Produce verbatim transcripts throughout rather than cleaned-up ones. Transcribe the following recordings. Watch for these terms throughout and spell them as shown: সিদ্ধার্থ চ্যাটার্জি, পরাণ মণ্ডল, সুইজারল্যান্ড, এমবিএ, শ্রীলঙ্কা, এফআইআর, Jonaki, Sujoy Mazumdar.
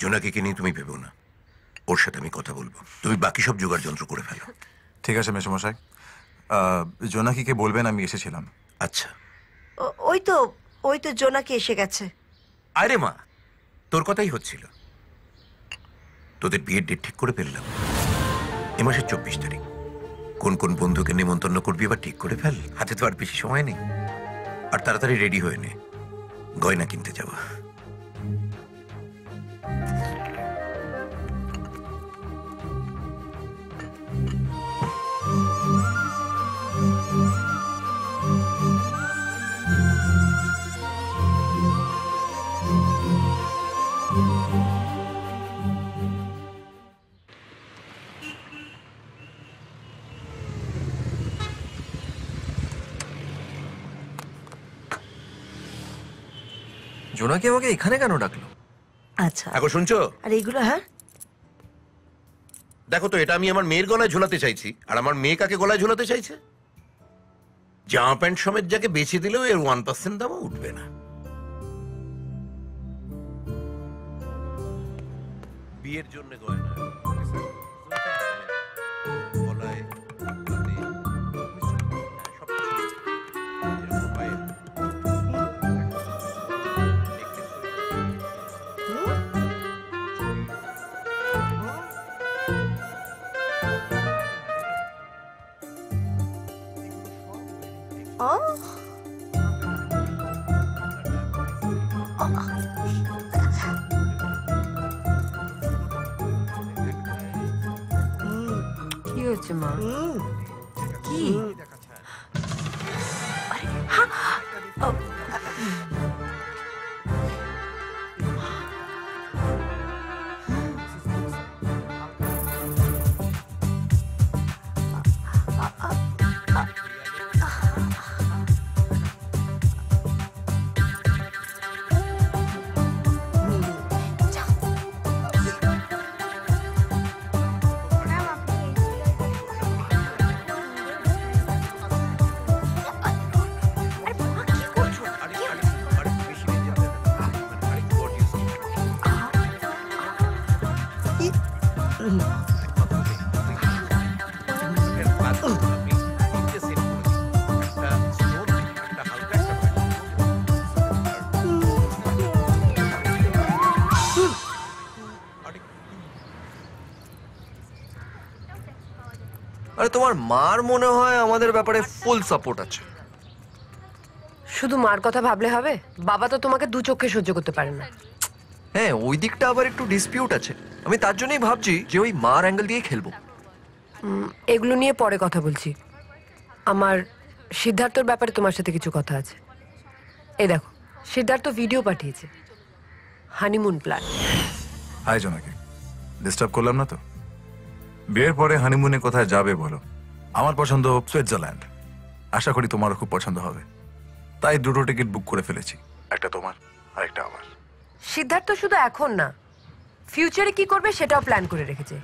জোনাকিকে নিয়ে তুমি ভেবো না, ওর সাথে আমি কথা বলবো, তুমি বাকি সব জোগাড় যন্ত্র করে ফেলো। ঠিক আছে মেসোমশাই, জোনাকিকে বলবেন আমি এসেছিলাম। আচ্ছা, ওই তো ওই তো জোনাকি এসে গেছে। আরে মা, তোর কথাই হচ্ছিল। তোদের বিয়ের ডেট ঠিক করে ফেললাম, এ মাসের চব্বিশ তারিখ। কোন কোন বন্ধুকে নিমন্ত্রণ করবি এবার ঠিক করে ফেল, হাতে তো আর বেশি সময় নেই। আর তাড়াতাড়ি রেডি হয়ে নে, গয়না কিনতে যাবো। জোনাকি আমাকে এখানে কেন ডাকলো? আচ্ছা এখন শুনছো? আরে এগুলো, হ্যাঁ দেখো তো, এটা আমি আমার মেয়ের গলায় ঝোলাতে চাইছি, আর আমার মেয়ে কাকে গলায় ঝোলাতে চাইছে? জামা প্যান্ট সমেত যাকে বেচে দিলেও এর ওয়ান পার্সেন্ট দামও উঠবে না। বিয়ের জন্য গয়না গলায় তোমার মার মনে হয় আমাদের ব্যাপারে ফুল সাপোর্ট আছে। শুধু মার কথা ভাবলে হবে? বাবা তো তোমাকে দু চোখে সহ্য করতে পারে না। হ্যাঁ, ওই দিকটা আবার একটু ডিসপিউট আছে। আমি তার জন্যই ভাবছি যে ওই মার অ্যাঙ্গেল দিয়ে খেলবো। এগুলো নিয়ে পরে কথা বলছি, আমার সিদ্ধার্থর ব্যাপারে তোমার সাথে কিছু কথা আছে। এই দেখো, সিদ্ধার্থ ভিডিও পাঠিয়েছে, honeymoon plan. Hi Jonaki, disturb করলাম না তো? বিয়ের পরে হানিমুনে কোথায় যাবে বলো? আমার পছন্দ সুইজারল্যান্ড, আশা করি তোমারও খুব পছন্দ হবে। তাই দুটো টিকিট বুক করে ফেলেছি, একটা তোমার আর একটা আমার। সিদ্ধার্থ শুধু এখন না, ফিউচারে কি করবে সেটাও প্ল্যান করে রেখেছে,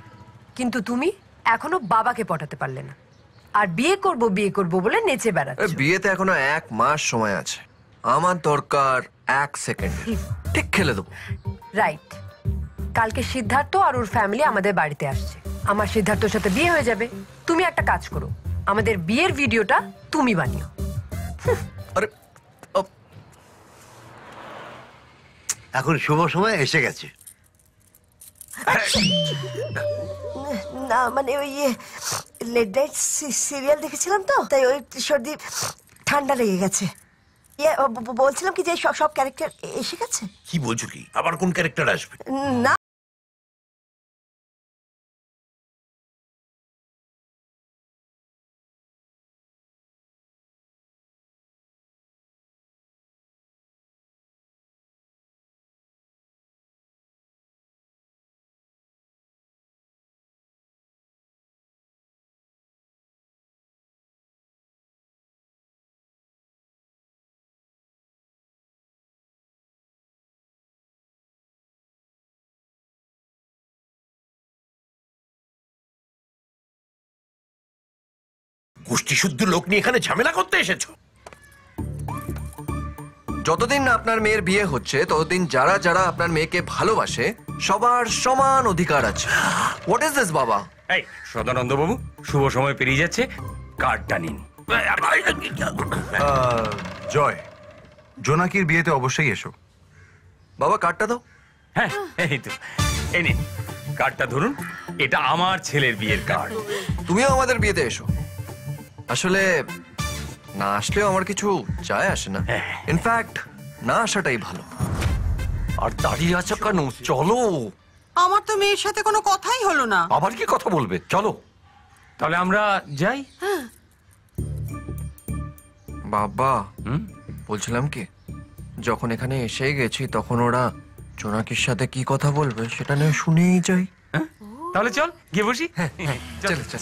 কিন্তু তুমি এখনো বাবাকে পটাতে পারলে না। আর বিয়ে করব বিয়ে করব বলে নেচে বেড়াচ্ছো। বিয়েতে এখনো এক মাস সময় আছে, আমার দরকার এক সেকেন্ড, ঠিক খেলে দেবো। রাইট, কালকে সিদ্ধার্থ আর ওর ফ্যামিলি আমাদের বাড়িতে আসছে, আমার সিদ্ধার্থর সাথে বিয়ে হয়ে যাবে। তুমি একটা কাজ করো, আমাদের বিয়ের ভিডিওটা তুমি বানিও। আরে এখন শুভ সময় এসে গেছে। না মানে ওই লেট নাইট সিরিয়াল দেখেছিলাম তো, তাই ওই সর্দি ঠান্ডা লেগে গেছে। বলছিলাম কি যে সব সব ক্যারেক্টার এসে গেছে। কি বলছো? কি আবার কোন ক্যারেক্টার আসবে? না গোষ্ঠী শুদ্ধ লোক নিয়ে এখানে ঝামেলা করতে এসেছো? যতদিন না আপনার মেয়ের বিয়ে হচ্ছে ততদিন যারা যারা আপনার মেয়েকে ভালোবাসে সবার সমান অধিকার আছে। হোয়াট ইজ দিস বাবা? এই সদানন্দ বাবু, শুভ সময় পেরিয়ে যাচ্ছে, কার্ডটা নিন। জয়, জোনাকির বিয়েতে অবশ্যই এসো। বাবা কার্ডটা দাও। হ্যাঁ এই তো, এই নিন কার্ডটা ধরুন, এটা আমার ছেলের বিয়ের কার্ড। তুমিও আমাদের বিয়েতে এসো। আসলে না আসলেও আমার কিছু যায় আসে না, ইনফ্যাক্ট না আসাটাই ভালো। আর দাঁড়িয়ে আছো কেন, চলো। আমার তো মেয়ের সাথে কোনো কথাই হলো না। আবার কি কথা বলবে, চলো তাহলে আমরা যাই। বাবা বলছিলাম কি, যখন এখানে এসে গেছি তখন ওরা জোনাকির সাথে কি কথা বলবে সেটা নিয়ে শুনেই যাই। তাহলে চল গিয়ে বসি। চল চল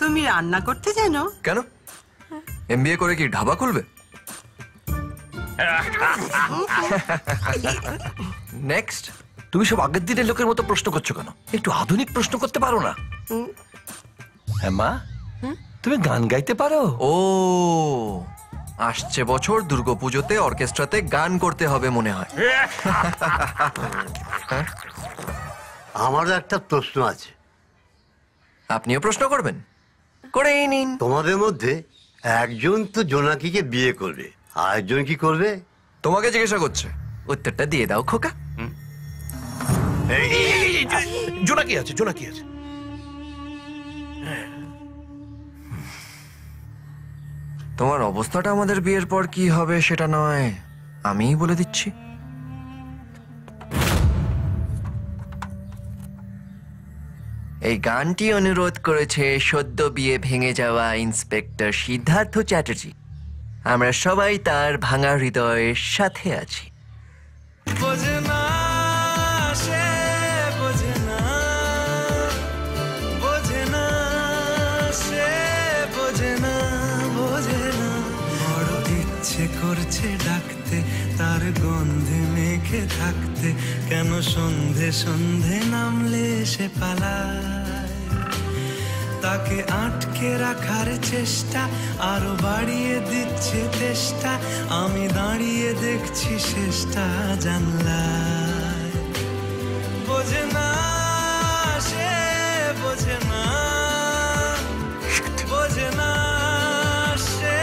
তুমি রান্না করতে জানো? কেন, এমবিএ করে কি ধাবা খুলবে? নেক্সট। তুমি সব আগের দিনের লোকের মতো প্রশ্ন করছো কেন, একটু আধুনিক প্রশ্ন করতে পারো না? হ্যাঁ মা, তুমি গান গাইতে পারো? ও আসছে বছর দুর্গাপূজাতে অর্কেস্ট্রাতে গান করতে হবে মনে হয়। আমার একটা প্রশ্ন আছে। আপনিও প্রশ্ন করবেন? করে নিন। তোমাদের মধ্যে একজন তো জোনাকিকে বিয়ে করবে, আর একজন কি করবে? তোমাকে জিজ্ঞাসা করছে, উত্তরটা দিয়ে দাও খোকা। জোনাকি আছে, জোনাকি আছে। তোমার অবস্থাটা আমাদের বিয়ের পর কি হবে সেটা নয়, আমিই বলে দিচ্ছি। এই গানটি অনুরোধ করেছে সদ্য বিয়ে ভেঙে যাওয়া ইন্সপেক্টর সিদ্ধার্থ চ্যাটার্জি। আমরা সবাই তার ভাঙা হৃদয়ের সাথে আছি। করছে ডাকতে, তার গন্ধে মেখে থাকতে, কেন সন্ধে সন্ধে নামলে সে পালায়। তাকে আটকে রাখার চেষ্টা আরো বাড়িয়ে দিচ্ছে চেষ্টা, আমি দাঁড়িয়ে দেখছি চেষ্টা জানলায়। বোঝে না সে, বোঝে না, বোঝে না সে,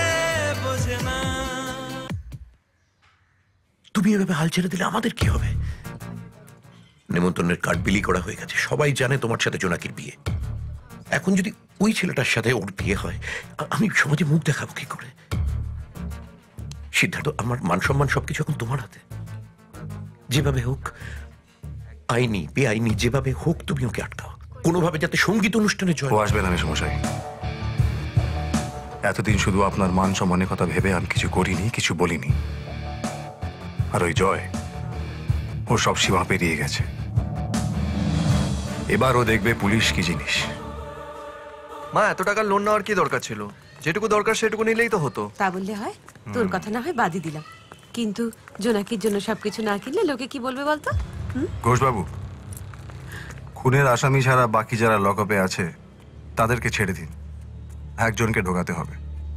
বোঝে না। তুমি এভাবে হাল ছেড়ে দিলে আমাদের কি হবে? নেমন্তন্নের কার্ড বিলি করা হয়ে গেছে, সবাই জানে তোমার সাথে জোনাকির বিয়ে। এখন যদি ওই ছেলেটার সাথে ওর বিয়ে হয়, আমি সমাজে মুখ দেখাবো কি করে? সিদ্ধার্থ, আমার মান সম্মান সবকিছু এখন তোমার হাতে। যেভাবে হোক, আইনি বেআইনি যেভাবে হোক তুমি ওকে আটকাও কোনোভাবে, যাতে সঙ্গীত অনুষ্ঠানে জয় আসবে না। সমস্যা এতদিন শুধু আপনার মান সম্মানের কথা ভেবে আমি কিছু করিনি, কিছু বলিনি। আর ওই জয়, ও সব সীমা পেরিয়ে গেছে। এবার ও দেখবে পুলিশ কি জিনিস। মা, এত টাকা লোন নেওয়ার কি দরকার ছিল? যেটুকু দরকার সেটুকু নিলেই তো হতো। তা বললে হয়? তোর কথা না হয় বাদই দিলাম, কিন্তু জোনাকির জন্য সবকিছু না কিনলে লোকে কি বলবে বলতো? ঘোষবাবু, খুনের আসামি ছাড়া বাকি যারা লকআপে আছে তাদেরকে ছেড়ে দিন, একজনকে ঢোকাতে হবে।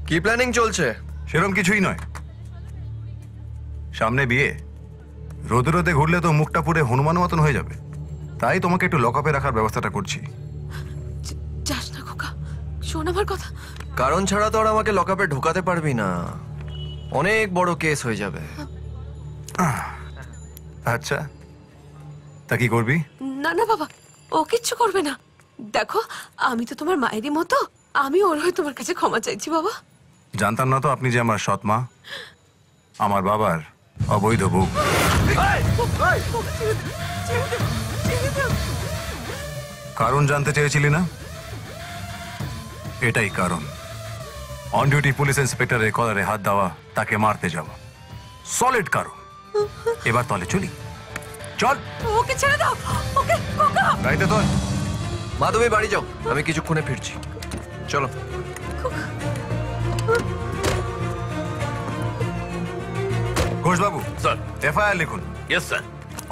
কি প্ল্যানিং চলছে? সেরকম কিছুই নয়, সামনে বিয়ে, রোদে রোদে ঘুরলে তো মুখটা পুরে হনুমান মতন হয়ে যাবে, তাই তোমাকে একটু লকআপে রাখার ব্যবস্থাটা করছি। যাস না খোকা, শোন আমার কথা। কারণ ছাড়া তো আর আমাকে লকআপে ঢোকাতে পারবি না, অনেক বড় কেস হয়ে যাবে। আচ্ছা তা কি করবি? না না বাবা, ও কিচ্ছু করবে না। দেখো আমি তো তোমার মায়েরই মতো, আমি ওর হয়ে তোমার কাছে ক্ষমা চাইছি বাবা। জানতাম না তো আপনি যে আমার সৎ মা, আমার বাবার অবৈধ বউ। কারণ জানতে চেয়েছিলি না, এটাই কারণ। ऑन ड्यूटी पुलिस इंस्पेक्टर एक और हाथ दावा ताके मारते जावा सॉलिड करो एक बार तौले चली चल ओके ছেড়ে দাও ओके কোকা রাইতে তোর মা তুমি বাড়ি যাও আমি কিছুক্ষণে ফিরছি চলো ঘোষ বাবু স্যার এফআইআর লিখুন yes sir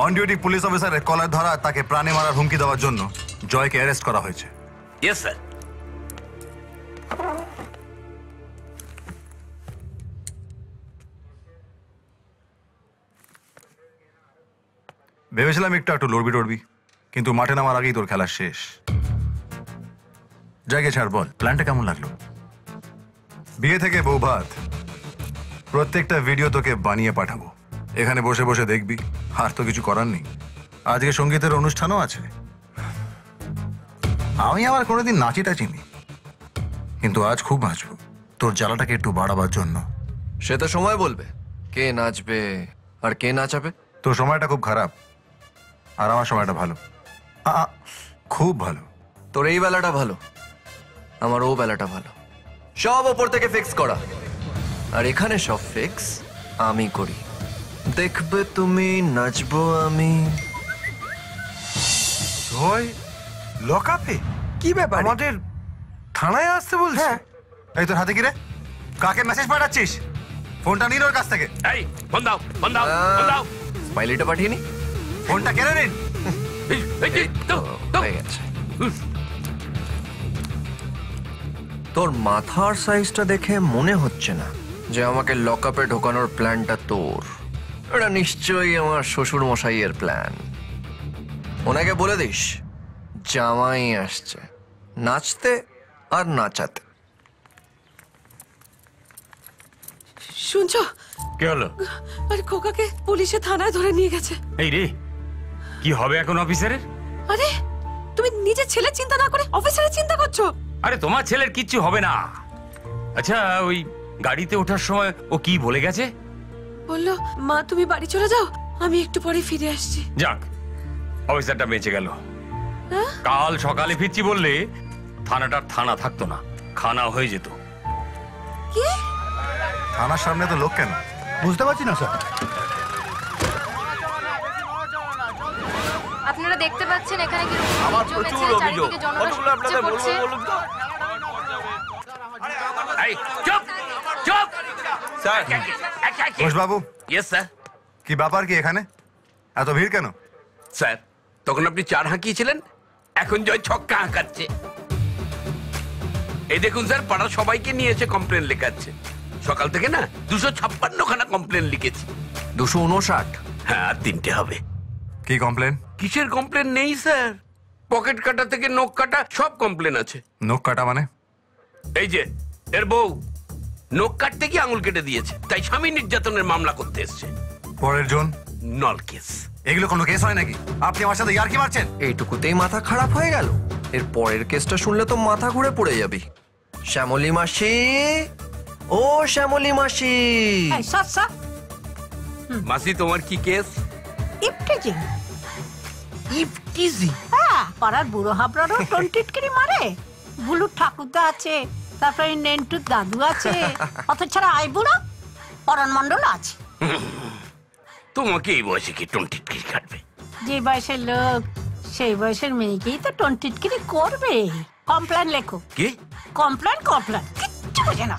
on duty police officer এক কলার ধরা তাকে প্রাণে মারার হুমকি দেওয়ার জন্য জয়কে অ্যারেস্ট করা হয়েছে यस স্যার ভেবেছিলাম একটা একটু লড়বি টড়বি কিন্তু মাঠে নামার আগেই তোর খেলা শেষ জায়গা ছাড় বল প্ল্যানটা কেমন লাগলো বিয়ে থেকে বউ ভাত প্রত্যেকটা ভিডিও তোকে বানিয়ে পাঠাবো এখানে বসে বসে দেখবি আর তো কিছু করার নেই আজকে সঙ্গীতের অনুষ্ঠানও আছে আমি আবার কোনোদিন নাচিটা চিনি কিন্তু আজ খুব নাচবো তোর জ্বালাটাকে একটু বাড়াবার জন্য সেটা সময় বলবে কে নাচবে আর কে নাচাবে তোর সময়টা খুব খারাপ আর আমার সময়টা ভালো খুব ভালো তোর এই বেলাটা ভালো আমার ও বেলাটা ভালো সব উপর থেকে ফিক্স করা আর এখানে সব ফিক্স আমি করি দেখবে তুমি নাচবো আমি জয় লকআপে কি ব্যাপার আমাদের থানায় আসতে বলছে এই তোর হাতে কি রে কাকে মেসেজ পাঠাচ্ছিস ফোনটা নিন ওর কাছ থেকে এই ফোন দাও ফোন দাও ফোন দাও স্মাইলিটা পাঠিয়ে নি ফোনটা কেন রে তোর মাথার সাইজটা দেখে মনে হচ্ছে না যে আমাকে লকআপে ঢোকানোর প্ল্যানটা তোর এটা নিশ্চয়ই আমার শ্বশুর মশাইয়ের প্ল্যান ওনাকে বলে দিস জামাই আসছে নাচতে আর নাচাতে শুনছো কি হলো আরে কোকাকে পুলিশে থানায় ধরে নিয়ে গেছে এই রে কি হবে এখন অফিসারের আরে তুমি নিজে ছেলে চিন্তা না করে অফিসারের চিন্তা করছো আরে তোমার ছেলের কিচ্ছু হবে না আচ্ছা ওই গাড়িতে ওঠার সময় ও কি বলে গেছে বললো মা তুমি বাড়ি চলে যাও আমি একটু পরে ফিরে আসছি যাক অফিসারটা বেঁচে গেল কাল সকালে ফিরছি বললে থানাটার থানা থাকতো না খানা হয়ে যেত কি থানার সামনে তো লোক কেন বুঝতে পারছি না স্যার আপনারা দেখতে পাচ্ছেন এখানে কি আমার প্রচুর অভিযোগ কতগুলো আপনাদের বলবো বলুন তো এই চুপ চুপ স্যার ঘোষ বাবু यस স্যার কি ব্যাপার কি এখানে এত ভিড় কেন স্যার তখন আপনি চার হাঁকিয়েছিলেন এখন জয় ছক্কা হাঁকাচ্ছে এই দেখুন স্যার পাড়া সবাইকে নিয়ে এসে কমপ্লেন লেখাচ্ছে সকাল থেকে না দুশো ছাপ্পান্ন খানা কমপ্লেন লিখেছি দুশো উনষাট হ্যাঁ তিনটে হবে কি কমপ্লেন কিসের কমপ্লেন নেই স্যার পকেট কাটা থেকে নখ কাটা সব কমপ্লেন আছে নখ কাটা মানে এই যে এর বউ নখ কাটতে গিয়ে আঙুল কেটে দিয়েছে তাই স্বামী নির্যাতনের মামলা করতে এসছে পরের জন নল কেস এগুলো কোনো কেস হয় নাকি আপনি আমার সাথে ইয়ার্কি মারছেন এইটুকুতেই মাথা খারাপ হয়ে গেল এর পরের কেসটা শুনলে তো মাথা ঘুরে পড়ে যাবে শ্যামলী মাসি ও শ্যামলী মাসি মাসি তোমার কি কেস ইপটিজিং ইপটিজিং হ্যাঁ পাড়ার বুড়ো হাবড়ারও টন্টিটকিরি মারে বুলু ঠাকুরদা আছে তারপরে নেন্টুর দাদু আছে অত ছাড়া আইবুড়া পরাণ মণ্ডল আছে তোমাকে এই বয়সে কি টন্টিটকিরি কাটবে যে বয়সের লোক সেই বয়সের মেয়েকেই তো টন্টিটকিরি করবে কমপ্লেন লেখো কি কমপ্লেন কমপ্লেন কিচ্ছু বোঝে না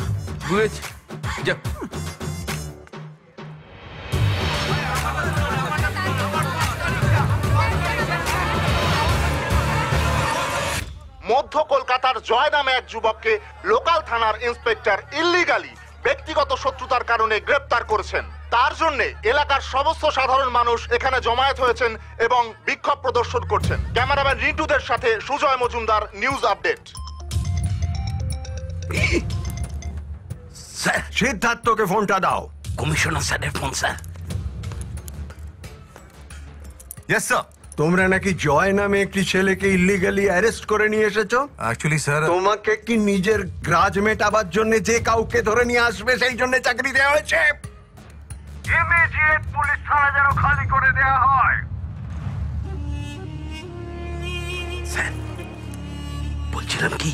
মধ্য কলকাতার জয় নামে এক যুবককে লোকাল থানার ইন্সপেক্টর ইল্লিগালি ব্যক্তিগত শত্রুতার কারণে গ্রেপ্তার করেছেন তার জন্য এলাকার সমস্ত সাধারণ মানুষ এখানে জমায়েত হয়েছেন এবং বিক্ষোভ প্রদর্শন করছেন ক্যামেরাম্যান রিন্টুদের সাথে সুজয় মজুমদার নিউজ আপডেট সিদ্ধার্থকে ফোনটা দাও কমিশনার স্যারের ফোন স্যার यस স্যার তোমরা নাকি জয় নামে একটি ছেলেকে ইলিগালি অ্যারেস্ট করে নিয়ে এসেছো অ্যাকচুয়ালি স্যার তোমাকে কি নিজের গ্রাজ মেটাবার জন্য যে কাউকে ধরে নিয়ে আসবে সেই জন্য চাকরি দেওয়া হয়েছে ইমিডিয়েট পুলিশ থানা যেন খালি করে দেওয়া হয় স্যার বলছিলাম কি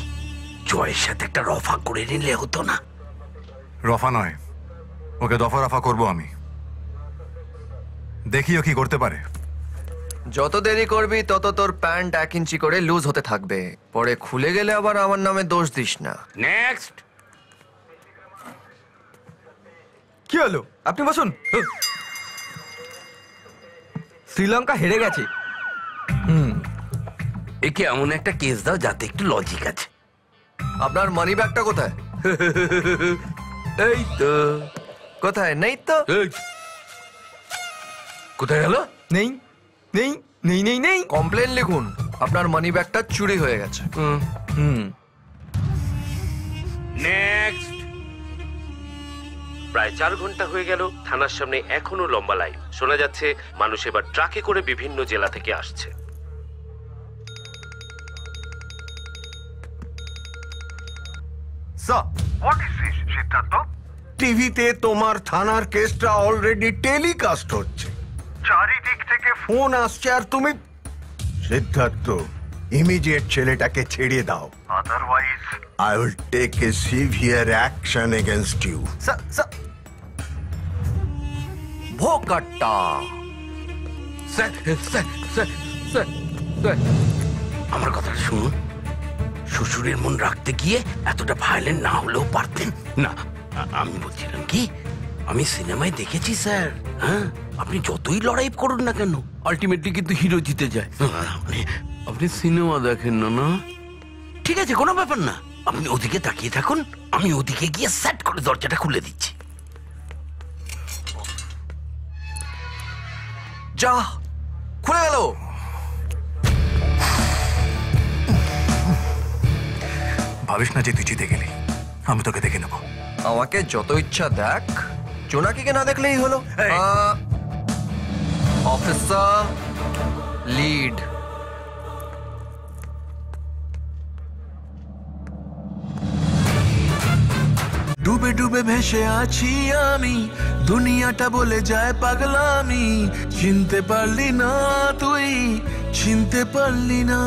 জয়ের সাথে একটা রফা করে নিলে হতো না রফা নয়, ওকে দফা রফা করবো আমি। দেখি ও কি করতে পারে। যত দেরি করবি তত তোর প্যান্ট এক ইঞ্চি করে লুজ হতে থাকবে, পরে খুলে গেলে আবার আমার নামে দোষ দিস না। নেক্সট। কি হলো? আপনি বসুন। শ্রীলঙ্কা হেরে গেছে, হুম, একে এমন একটা কেস দাও যাতে একটু লজিক আছে। আপনার মানি ব্যাগটা কোথায়? এই তো। কোথায়? নেই তো। কোথায় গেল? নেই নেই নেই নেই নেই। কমপ্লেন লিখুন, আপনার মানি ব্যাগটা চুরি হয়ে গেছে। হুম হুম। নেক্সট। প্রায় চার ঘন্টা হয়ে গেল, থানার সামনে এখনো লম্বা লাইন। শোনা যাচ্ছে মানুষ এবার ট্রাকে করে বিভিন্ন জেলা থেকে আসছে। Sir, what is this, Siddhartha? টিভিতে তোমার থানার কেসটা অলরেডি টেলিকাস্ট হচ্ছে, চারিদিক থেকে ফোন আসছে, আর তুমি। সিদ্ধার্থ, ইমিডিয়েট ছেলেটাকে ছেড়ে দাও, otherwise I will take a severe action against you. Sir sir ভোকাটা স্যার স্যার স্যার স্যার আমার কথা শুনুন। শ্বশুরের মন রাখতে গিয়ে এতটা ভায়োলেন্ট না হলেও পারতেন না। আমি বলছিলাম কি, আমি সিনেমায় দেখেছি স্যার, হ্যাঁ, আপনি যতই লড়াই করুন না কেন আলটিমেটলি কিন্তু হিরো জিতে যায়। আপনি সিনেমা দেখেন না? না, ঠিক আছে, কোনো ব্যাপার না। আপনি ওদিকে তাকিয়ে থাকুন, আমি ওদিকে গিয়ে সেট করে দরজাটা খুলে দিচ্ছি। যা, খুলে গেল। ভাবিস না যে তুই জিতে গেলি, আমি তোকে দেখে নেবো। আমাকে যত ইচ্ছা দেখ, জোনাকিকে না দেখলেই হলো। Officer lead. ডুবে ডুবে ভেসে আছি আমি, দুনিয়াটা বলে যায় পাগলামি। চিনতে পারলি না তুই, চিনতে পারলি না।